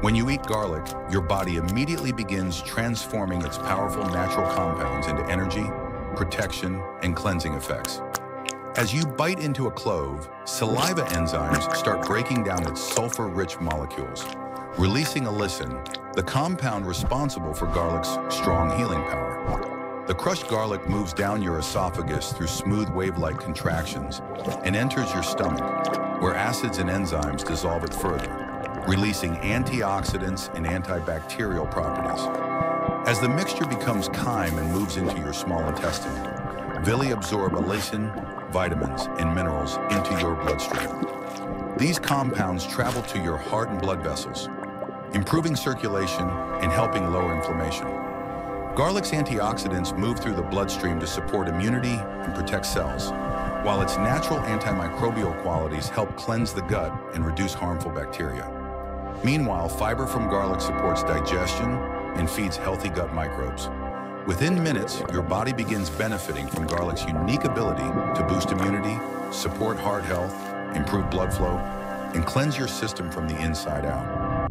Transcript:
When you eat garlic, your body immediately begins transforming its powerful natural compounds into energy, protection, and cleansing effects. As you bite into a clove, saliva enzymes start breaking down its sulfur-rich molecules, releasing allicin, the compound responsible for garlic's strong healing power. The crushed garlic moves down your esophagus through smooth wave-like contractions and enters your stomach, where acids and enzymes dissolve it further, releasing antioxidants and antibacterial properties. As the mixture becomes chyme and moves into your small intestine, villi absorb allicin, vitamins, and minerals into your bloodstream. These compounds travel to your heart and blood vessels, improving circulation and helping lower inflammation. Garlic's antioxidants move through the bloodstream to support immunity and protect cells, while its natural antimicrobial qualities help cleanse the gut and reduce harmful bacteria. Meanwhile, fiber from garlic supports digestion and feeds healthy gut microbes. Within minutes, your body begins benefiting from garlic's unique ability to boost immunity, support heart health, improve blood flow, and cleanse your system from the inside out.